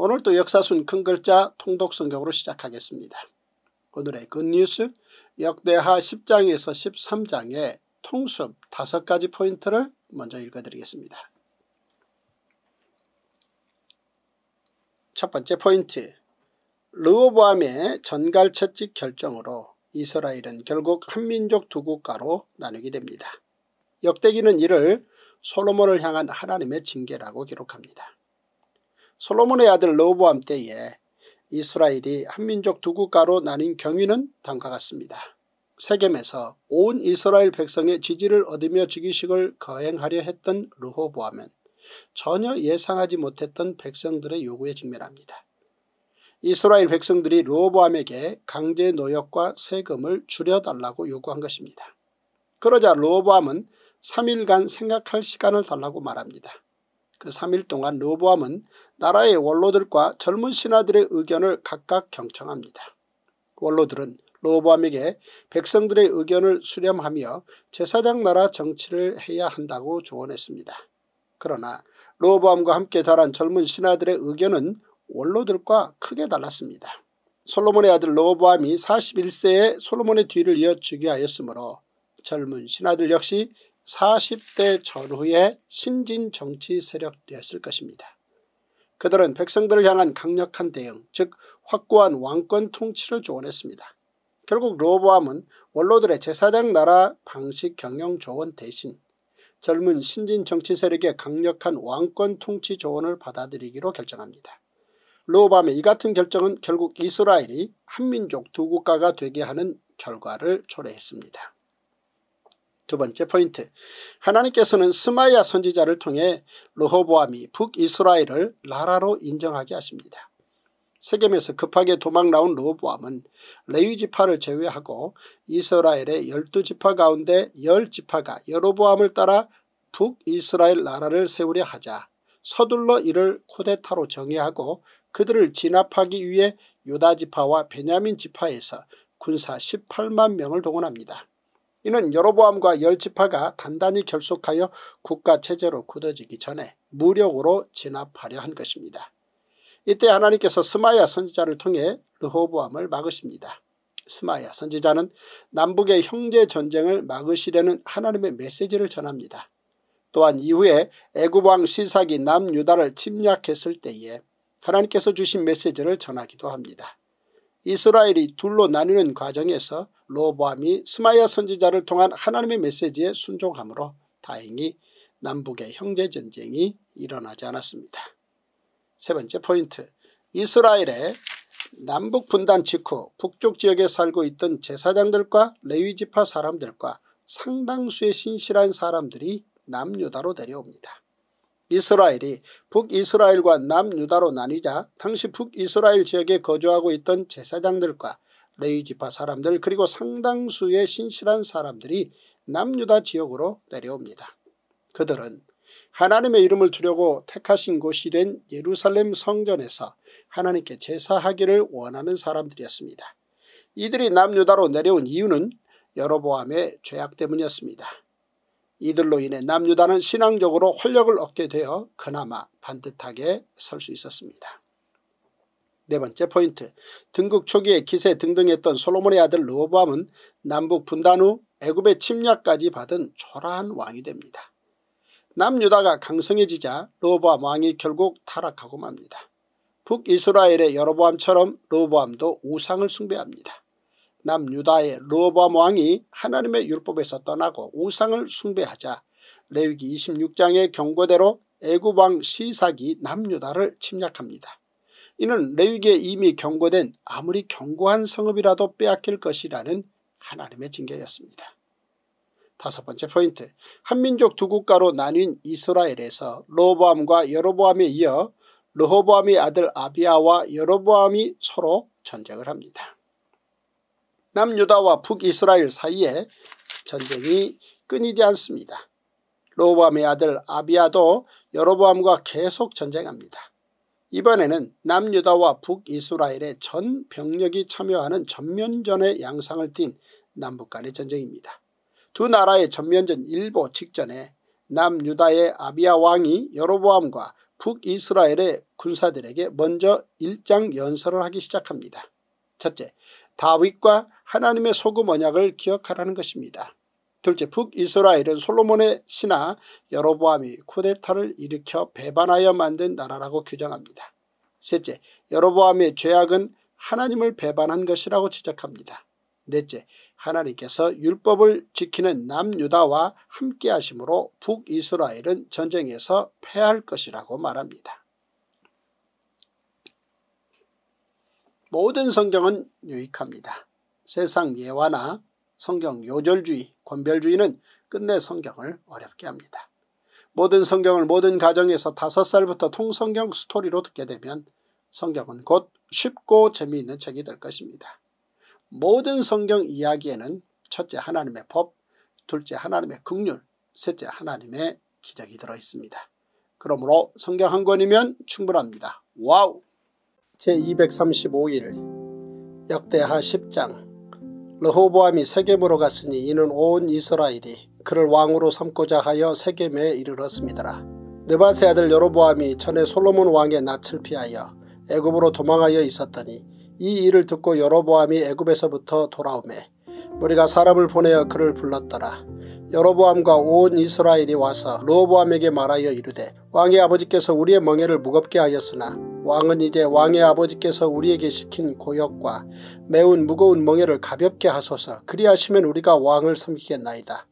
오늘도 역사순 큰 글자 통독성경으로 시작하겠습니다. 오늘의 굿뉴스 역대하 10장에서 13장의 통숲 5가지 포인트를 먼저 읽어드리겠습니다. 첫 번째 포인트, 르호보암의 전갈 채찍 결정으로 이스라엘은 결국 한민족 두 국가로 나뉘게 됩니다. 역대기는 이를 솔로몬을 향한 하나님의 징계라고 기록합니다. 솔로몬의 아들 르호보암 때에 이스라엘이 한민족 두 국가로 나뉜 경위는 다음과 같습니다. 세겜에서 온 이스라엘 백성의 지지를 얻으며 즉위식을 거행하려 했던 르호보암은 전혀 예상하지 못했던 백성들의 요구에 직면합니다. 이스라엘 백성들이 르호보암에게 강제 노역과 세금을 줄여달라고 요구한 것입니다. 그러자 르호보암은 3일간 생각할 시간을 달라고 말합니다. 그 3일 동안 르호보암은 나라의 원로들과 젊은 신하들의 의견을 각각 경청합니다. 원로들은 르호보암에게 백성들의 의견을 수렴하며 제사장 나라 정치를 해야 한다고 조언했습니다. 그러나 르호보암과 함께 자란 젊은 신하들의 의견은 원로들과 크게 달랐습니다. 솔로몬의 아들 르호보암이 41세에 솔로몬의 뒤를 이어 즉위하였으므로 젊은 신하들 역시 40대 전후의 신진 정치 세력이었을 것입니다. 그들은 백성들을 향한 강력한 대응, 즉 확고한 왕권 통치를 조언했습니다. 결국 르호보암은 원로들의 제사장 나라 방식 경영 조언 대신 젊은 신진 정치 세력의 강력한 왕권 통치 조언을 받아들이기로 결정합니다. 르호보암의 이 같은 결정은 결국 이스라엘이 한민족 두 국가가 되게 하는 결과를 초래했습니다. 두 번째 포인트, 하나님께서는 스마야 선지자를 통해 르호보암이 북이스라엘을 나라로 인정하게 하십니다. 세겜에서 급하게 도망 나온 르호보암은 레위 지파를 제외하고 이스라엘의 12지파 가운데 10지파가 여로보암을 따라 북이스라엘 나라를 세우려 하자 서둘러 이를 쿠데타로 정의하고 그들을 진압하기 위해 유다지파와 베냐민지파에서 군사 18만 명을 동원합니다. 이는 여로보암과 10지파가 단단히 결속하여 국가체제로 굳어지기 전에 무력으로 진압하려 한 것입니다. 이때 하나님께서 스마야 선지자를 통해 르호보암을 막으십니다. 스마야 선지자는 남북의 형제전쟁을 막으시려는 하나님의 메시지를 전합니다. 또한 이후에 애굽왕 시삭이 남유다를 침략했을 때에 하나님께서 주신 메시지를 전하기도 합니다. 이스라엘이 둘로 나뉘는 과정에서 르호보암이 스마야 선지자를 통한 하나님의 메시지에 순종함으로 다행히 남북의 형제전쟁이 일어나지 않았습니다. 세 번째 포인트, 이스라엘의 남북 분단 직후 북쪽 지역에 살고 있던 제사장들과 레위지파 사람들과 상당수의 신실한 사람들이 남유다로 내려옵니다. 이스라엘이 북이스라엘과 남유다로 나뉘자 당시 북이스라엘 지역에 거주하고 있던 제사장들과 레위지파 사람들 그리고 상당수의 신실한 사람들이 남유다 지역으로 내려옵니다. 그들은 하나님의 이름을 두려고 택하신 곳이 된 예루살렘 성전에서 하나님께 제사하기를 원하는 사람들이었습니다. 이들이 남유다로 내려온 이유는 여로보암의 죄악 때문이었습니다. 이들로 인해 남유다는 신앙적으로 활력을 얻게 되어 그나마 반듯하게 설 수 있었습니다. 네 번째 포인트, 등국 초기에 기세 등등했던 솔로몬의 아들 르호보암은 남북 분단 후 애굽의 침략까지 받은 초라한 왕이 됩니다. 남유다가 강성해지자 르호보암 왕이 결국 타락하고 맙니다. 북이스라엘의 여로보암처럼 르호보암도 우상을 숭배합니다. 남유다의 르호보암 왕이 하나님의 율법에서 떠나고 우상을 숭배하자 레위기 26장의 경고대로 애굽왕 시삭이 남유다를 침략합니다. 이는 레위기에 이미 경고된 아무리 견고한 성읍이라도 빼앗길 것이라는 하나님의 징계였습니다. 다섯 번째 포인트, 한민족 두 국가로 나뉜 이스라엘에서 르호보암과 여로보암에 이어 르호보암의 아들 아비야와 여로보암이 서로 전쟁을 합니다. 남유다와 북이스라엘 사이에 전쟁이 끊이지 않습니다. 르호보암의 아들 아비야도 여로보암과 계속 전쟁합니다. 이번에는 남유다와 북이스라엘의 전 병력이 참여하는 전면전의 양상을 띤 남북 간의 전쟁입니다. 두 나라의 전면전 일보 직전에 남유다의 아비야 왕이 여로보암과 북이스라엘의 군사들에게 먼저 일장 연설을 하기 시작합니다. 첫째, 다윗과 하나님의 소금 언약을 기억하라는 것입니다. 둘째, 북이스라엘은 솔로몬의 신하 여로보암이 쿠데타를 일으켜 배반하여 만든 나라라고 규정합니다. 셋째, 여로보암의 죄악은 하나님을 배반한 것이라고 지적합니다. 넷째, 하나님께서 율법을 지키는 남유다와 함께 하심으로 북이스라엘은 전쟁에서 패할 것이라고 말합니다. 모든 성경은 유익합니다. 세상 예화나 성경 요절주의, 권별주의는 끝내 성경을 어렵게 합니다. 모든 성경을 모든 가정에서 5살부터 통성경 스토리로 듣게 되면 성경은 곧 쉽고 재미있는 책이 될 것입니다. 모든 성경 이야기에는 첫째, 하나님의 법, 둘째, 하나님의 긍휼, 셋째, 하나님의 기적이 들어있습니다. 그러므로 성경 한 권이면 충분합니다. 와우! 제235일 역대하 10장 르호보암이 세겜으로 갔으니 이는 온 이스라엘이 그를 왕으로 삼고자 하여 세겜에 이르렀음이더라. 느밧의 아들 여로보암이 전에 솔로몬 왕의 낯을 피하여 애굽으로 도망하여 있었더니 이 일을 듣고 여로보암이 애굽에서부터 돌아오매 우리가 사람을 보내어 그를 불렀더라. 여로보암과 온 이스라엘이 와서 르호보암에게 말하여 이르되 왕의 아버지께서 우리의 멍에를 무겁게 하였으나 왕은 이제 왕의 아버지께서 우리에게 시킨 고역과 매운 무거운 멍에를 가볍게 하소서. 그리하시면 우리가 왕을 섬기겠나이다.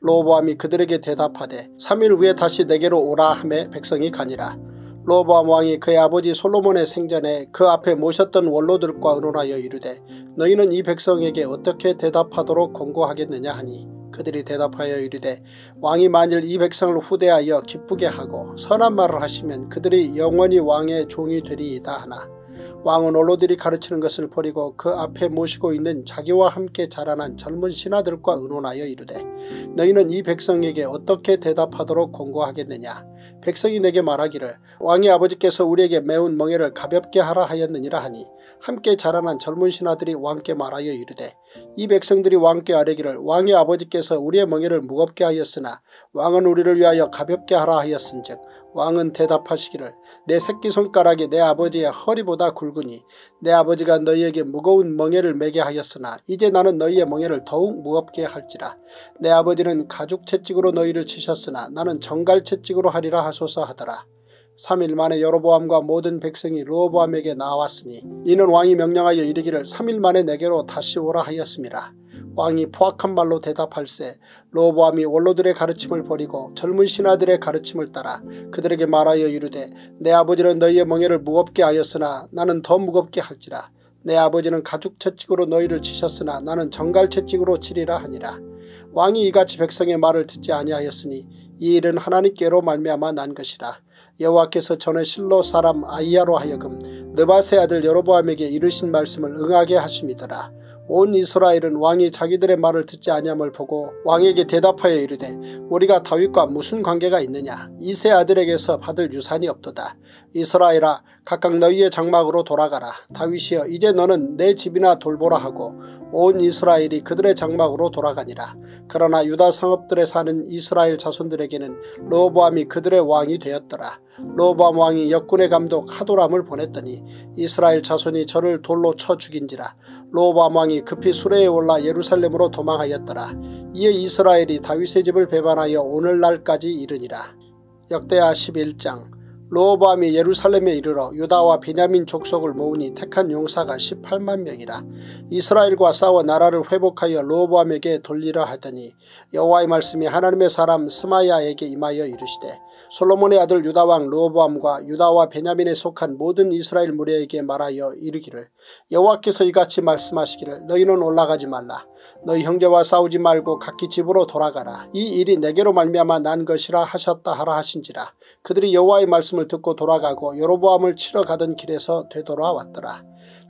르호보암이 그들에게 대답하되 3일 후에 다시 내게로 오라 하매 백성이 가니라. 르호보암 왕이 그의 아버지 솔로몬의 생전에 그 앞에 모셨던 원로들과 의논하여 이르되 너희는 이 백성에게 어떻게 대답하도록 권고하겠느냐 하니 그들이 대답하여 이르되 왕이 만일 이 백성을 후대하여 기쁘게 하고 선한 말을 하시면 그들이 영원히 왕의 종이 되리이다 하나 왕은 원로들이 가르치는 것을 버리고 그 앞에 모시고 있는 자기와 함께 자라난 젊은 신하들과 의논하여 이르되 너희는 이 백성에게 어떻게 대답하도록 권고하겠느냐 백성이 내게 말하기를 왕의 아버지께서 우리에게 매운 멍에를 가볍게 하라 하였느니라 하니 함께 자라난 젊은 신하들이 왕께 말하여 이르되 이 백성들이 왕께 아뢰기를 왕의 아버지께서 우리의 멍에를 무겁게 하였으나 왕은 우리를 위하여 가볍게 하라 하였은즉 왕은 대답하시기를 내 새끼손가락이 내 아버지의 허리보다 굵으니 내 아버지가 너희에게 무거운 멍에를 매게 하였으나 이제 나는 너희의 멍에를 더욱 무겁게 할지라 내 아버지는 가죽 채찍으로 너희를 치셨으나 나는 정갈 채찍으로 하리라 하소서 하더라. 3일 만에 여로보암과 모든 백성이 르호보암에게 나왔으니 이는 왕이 명령하여 이르기를 3일 만에 내게로 다시 오라 하였음이라. 왕이 포악한 말로 대답할세 르호보암이 원로들의 가르침을 버리고 젊은 신하들의 가르침을 따라 그들에게 말하여 이르되 내 아버지는 너희의 멍에를 무겁게 하였으나 나는 더 무겁게 할지라 내 아버지는 가죽 채찍으로 너희를 치셨으나 나는 정갈 채찍으로 치리라 하니라. 왕이 이같이 백성의 말을 듣지 아니하였으니 이 일은 하나님께로 말미암아 난 것이라. 여호와께서 전에 실로 사람 아이야로 하여금 느밧의 아들 여로보암에게 이르신 말씀을 응하게 하심이더라. 온 이스라엘은 왕이 자기들의 말을 듣지 아니함을 보고 왕에게 대답하여 이르되 우리가 다윗과 무슨 관계가 있느냐 이세 아들에게서 받을 유산이 없도다. 이스라엘아 각각 너희의 장막으로 돌아가라. 다윗이여 이제 너는 내 집이나 돌보라 하고 온 이스라엘이 그들의 장막으로 돌아가니라. 그러나 유다 성읍들에 사는 이스라엘 자손들에게는 르호보암이 그들의 왕이 되었더라. 르호보암 왕이 역군의 감독 하도람을 보냈더니 이스라엘 자손이 저를 돌로 쳐 죽인지라. 르호보암 왕이 급히 수레에 올라 예루살렘으로 도망하였더라. 이에 이스라엘이 다윗의 집을 배반하여 오늘날까지 이르니라. 역대하 11장 르호보암이 예루살렘에 이르러 유다와 베냐민 족속을 모으니 택한 용사가 18만 명이라. 이스라엘과 싸워 나라를 회복하여 르호보암에게 돌리라 하더니 여호와의 말씀이 하나님의 사람 스마야에게 임하여 이르시되 솔로몬의 아들 유다왕 르호보암과 유다와 베냐민에 속한 모든 이스라엘 무리에게 말하여 이르기를 여호와께서 이같이 말씀하시기를 너희는 올라가지 말라. 너희 형제와 싸우지 말고 각기 집으로 돌아가라. 이 일이 내게로 말미암아 난 것이라 하셨다 하라 하신지라. 그들이 여호와의 말씀을 듣고 돌아가고 여로보암을 치러 가던 길에서 되돌아왔더라.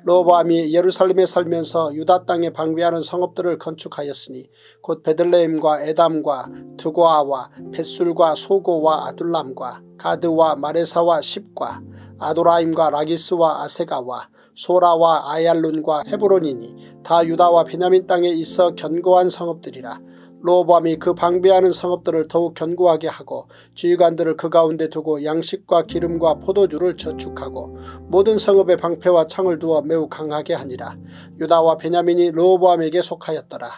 르호보암이 예루살렘에 살면서 유다 땅에 방비하는 성읍들을 건축하였으니 곧 베들레헴과 에담과 두고아와 벳술과 소고와 아둘람과 가드와 마레사와 십과 아도라임과 라기스와 아세가와 소라와 아얄룬과 헤브론이니 다 유다와 베냐민 땅에 있어 견고한 성읍들이라. 르호보암이 그 방비하는 성읍들을 더욱 견고하게 하고 지휘관들을 그 가운데 두고 양식과 기름과 포도주를 저축하고 모든 성읍에 방패와 창을 두어 매우 강하게 하니라. 유다와 베냐민이 르호보암에게 속하였더라.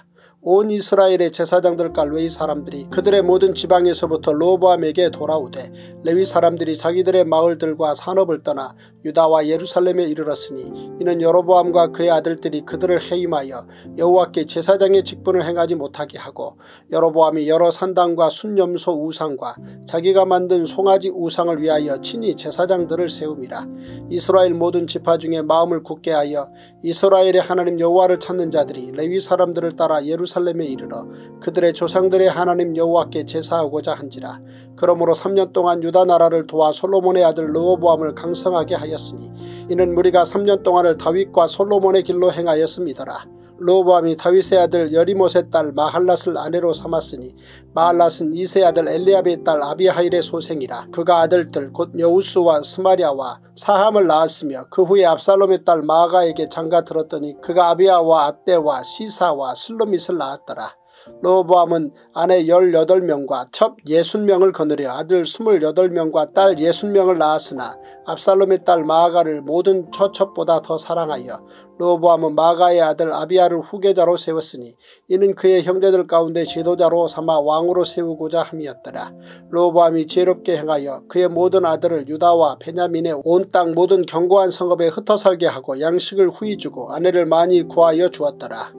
온 이스라엘의 제사장들과 레위 사람들이 그들의 모든 지방에서부터 르호보암에게 돌아오되 레위 사람들이 자기들의 마을들과 산업을 떠나 유다와 예루살렘에 이르렀으니 이는 여로보암과 그의 아들들이 그들을 해임하여 여호와께 제사장의 직분을 행하지 못하게 하고 여로보암이 여러 산당과 순염소 우상과 자기가 만든 송아지 우상을 위하여 친히 제사장들을 세움이라. 이스라엘 모든 지파 중에 마음을 굳게 하여 이스라엘의 하나님 여호와를 찾는 자들이 레위 사람들을 따라 예루살렘 살렘에 이르러 그들의 조상들의 하나님 여호와께 제사하고자 한지라. 그러므로 3년 동안 유다 나라를 도와 솔로몬의 아들 르호보암을 강성하게 하였으니 이는 무리가 3년 동안을 다윗과 솔로몬의 길로 행하였음이더라. 르호보암이 다윗의 아들 여리못의 딸 마할랏을 아내로 삼았으니 마할랏은 이세 아들 엘리압의 딸 아비하일의 소생이라. 그가 아들들 곧 여우수와 스마랴와 사함을 낳았으며 그 후에 압살롬의 딸 마아가에게 장가들었더니 그가 아비아와 아떼와 시사와 슬로밋을 낳았더라. 르호보암은 아내 18명과 첩 60명을 거느려 아들 28명과 딸 60명을 낳았으나 압살롬의 딸 마아가를 모든 처첩보다 더 사랑하여 르호보암은 마아가의 아들 아비야를 후계자로 세웠으니 이는 그의 형제들 가운데 지도자로 삼아 왕으로 세우고자 함이었더라. 르호보암이 지혜롭게 행하여 그의 모든 아들을 유다와 베냐민의 온 땅 모든 견고한 성읍에 흩어살게 하고 양식을 후히 주고 아내를 많이 구하여 주었더라.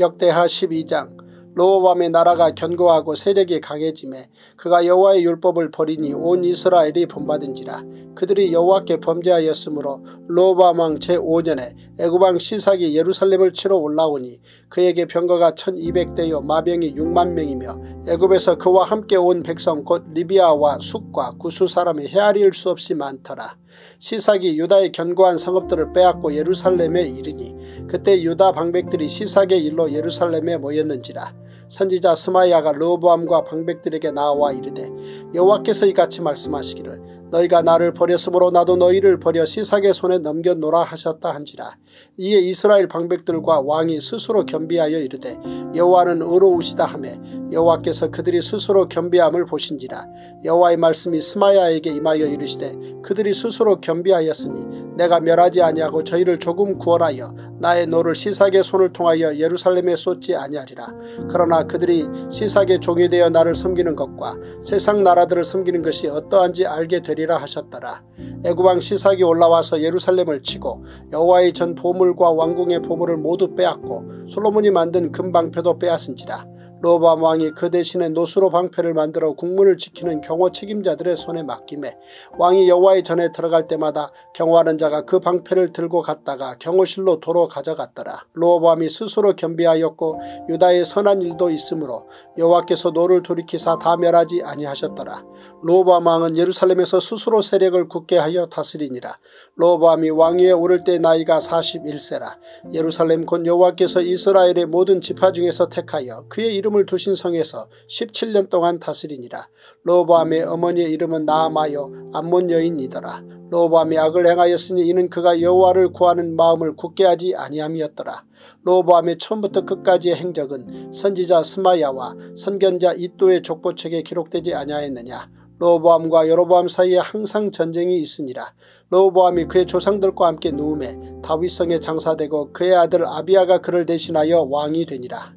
역대하 12장. 르호보암의 나라가 견고하고 세력이 강해지매 그가 여호와의 율법을 버리니 온 이스라엘이 본받은지라. 그들이 여호와께 범죄하였으므로 르호보암 왕 제5년에 애굽 왕 시삭이 예루살렘을 치러 올라오니 그에게 병거가 1200대요 마병이 6만명이며 애굽에서 그와 함께 온 백성 곧 리비아와 숙과 구수 사람이 헤아릴 수 없이 많더라. 시삭이 유다의 견고한 성읍들을 빼앗고 예루살렘에 이르니 그때 유다 방백들이 시삭의 일로 예루살렘에 모였는지라. 선지자 스마야가 르호보암과 방백들에게 나와 이르되 여호와께서 이같이 말씀하시기를 너희가 나를 버렸으므로 나도 너희를 버려 시삭의 손에 넘겨놓으라 하셨다 한지라. 이에 이스라엘 방백들과 왕이 스스로 겸비하여 이르되 여호와는 의로우시다 하매 여호와께서 그들이 스스로 겸비함을 보신지라. 여호와의 말씀이 스마야에게 임하여 이르시되 그들이 스스로 겸비하였으니 내가 멸하지 아니하고 저희를 조금 구원하여 나의 노를 시삭의 손을 통하여 예루살렘에 쏟지 아니하리라. 그러나 그들이 시삭의 종이 되어 나를 섬기는 것과 세상 나라들을 섬기는 것이 어떠한지 알게 되리라 하셨더라. 애굽 왕 시삭이 올라와서 예루살렘을 치고 여호와의 전 보물과 왕궁의 보물을 모두 빼앗고 솔로몬이 만든 금방패도 빼앗은지라. 르호보암 왕이 그 대신에 노수로 방패를 만들어 국문을 지키는 경호 책임자들의 손에 맡기매 왕이 여호와의 전에 들어갈 때마다 경호하는 자가 그 방패를 들고 갔다가 경호실로 도로 가져갔더라. 르호보암이 스스로 겸비하였고 유다의 선한 일도 있으므로 여호와께서 노를 돌이키사 다 멸하지 아니하셨더라. 르호보암 왕은 예루살렘에서 스스로 세력을 굳게 하여 다스리니라. 르호보암이 왕위에 오를 때 나이가 41세라. 예루살렘 곧 여호와께서 이스라엘의 모든 지파 중에서 택하여 그의 이름 을 두신 성에서 17년 동안 다스리니라. 르호보암의 어머니의 이름은 나아마요 암몬 여인이더라. 르호보암이 악을 행하였으니 이는 그가 여호와를 구하는 마음을 굳게 하지 아니함이었더라. 르호보암의 처음부터 끝까지의 행적은 선지자 스마야와 선견자 이또의 족보책에 기록되지 아니하였느냐. 르호보암과 여로보암 사이에 항상 전쟁이 있으니라. 르호보암이 그의 조상들과 함께 누움에 다윗성에 장사되고 그의 아들 아비야가 그를 대신하여 왕이 되니라.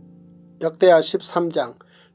역대하 13장.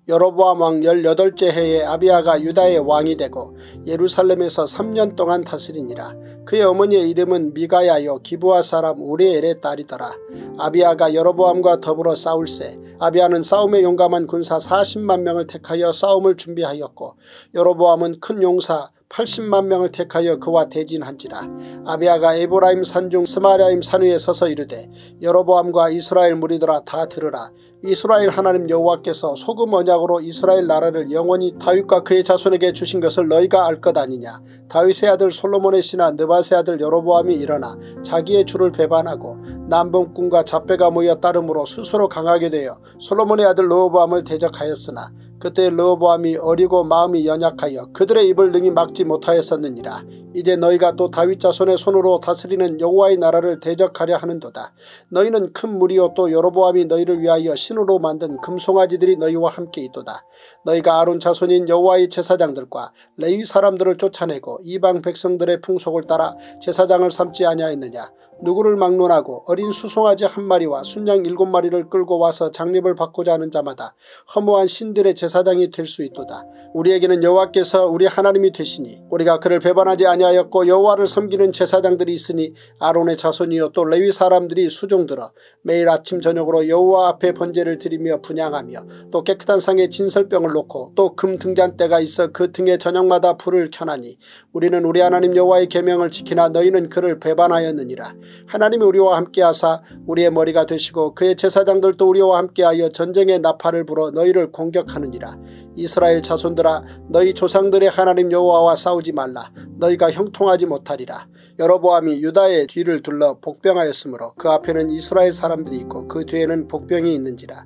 여로보암 왕 18째 해에 아비야가 유다의 왕이 되고 예루살렘에서 3년 동안 다스리니라. 그의 어머니의 이름은 미가야요 기브아 사람 우리엘의 딸이더라. 아비야가 여로보암과 더불어 싸울세 아비야는 싸움에 용감한 군사 40만 명을 택하여 싸움을 준비하였고 여로보암은 큰 용사 80만 명을 택하여 그와 대진한지라. 아비야가 에브라임 산중 스마랴임 산위에 서서 이르되 여로보암과 이스라엘 무리들아 다 들으라. 이스라엘 하나님 여호와께서 소금 언약으로 이스라엘 나라를 영원히 다윗과 그의 자손에게 주신 것을 너희가 알 것 아니냐. 다윗의 아들 솔로몬의 신하 느밧의 아들 여로보암이 일어나 자기의 주를 배반하고 남봉꾼과 잡배가 모여 따름으로 스스로 강하게 되어 솔로몬의 아들 르호보암을 대적하였으나 그때 르호보암이 어리고 마음이 연약하여 그들의 입을 능히 막지 못하였었느니라. 이제 너희가 또 다윗 자손의 손으로 다스리는 여호와의 나라를 대적하려 하는도다. 너희는 큰 무리요 또 여로보암이 너희를 위하여 신으로 만든 금송아지들이 너희와 함께 있도다. 너희가 아론 자손인 여호와의 제사장들과 레위 사람들을 쫓아내고 이방 백성들의 풍속을 따라 제사장을 삼지 아니하였느냐. 누구를 막론하고 어린 수송아지 한 마리와 순양 7마리를 끌고 와서 장립을 받고자 하는 자마다 허무한 신들의 제사장이 될 수 있도다. 우리에게는 여호와께서 우리 하나님이 되시니 우리가 그를 배반하지 아니하였고 여호와를 섬기는 제사장들이 있으니 아론의 자손이요 또 레위 사람들이 수종들어 매일 아침 저녁으로 여호와 앞에 번제를 드리며 분향하며 또 깨끗한 상에 진설병을 놓고 또 금 등잔대가 있어 그 등에 저녁마다 불을 켜나니 우리는 우리 하나님 여호와의 계명을 지키나 너희는 그를 배반하였느니라. 하나님이 우리와 함께하사 우리의 머리가 되시고 그의 제사장들도 우리와 함께하여 전쟁의 나팔을 불어 너희를 공격하느니라. 이스라엘 자손들아 너희 조상들의 하나님 여호와와 싸우지 말라. 너희가 형통하지 못하리라. 여로보암이 유다의 뒤를 둘러 복병하였으므로 그 앞에는 이스라엘 사람들이 있고 그 뒤에는 복병이 있는지라.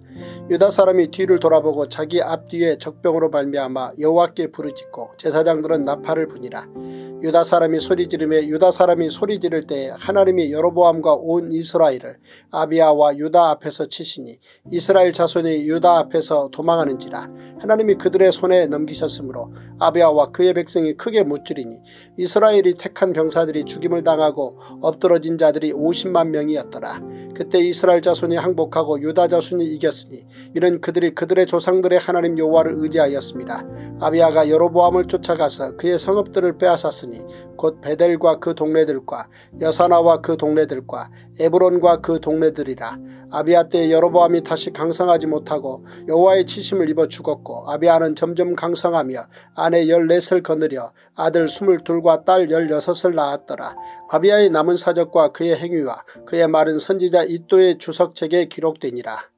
유다 사람이 뒤를 돌아보고 자기 앞뒤에 적병으로 발미암아 여호와께 부르짖고 제사장들은 나팔을 부니라. 유다 사람이 소리 지르매 유다 사람이 소리 지를 때에 하나님이 여로보암과 온 이스라엘을 아비야와 유다 앞에서 치시니 이스라엘 자손이 유다 앞에서 도망하는지라. 하나님이 그들의 손에 넘기셨으므로 아비야와 그의 백성이 크게 무찌르니 이스라엘이 택한 병사들이 죽임을 당하고 엎드러진 자들이 50만 명이었더라. 그때 이스라엘 자손이 항복하고 유다 자손이 이겼으니 이는 그들이 그들의 조상들의 하나님 여호와를 의지하였습니다. 아비야가 여로보암을 쫓아가서 그의 성읍들을 빼앗았으니 곧 베델과 그 동네들과 여사나와 그 동네들과 에브론과 그 동네들이라. 아비야 때 여로보암이 다시 강성하지 못하고 여호와의 치심을 입어 죽었고 아비야는 점점 강성하며 아내 14을 거느려 아들 22과 딸 16을 낳았더라. 아비야의 남은 사적과 그의 행위와 그의 말은 선지자 이또의 주석책에 기록되니라.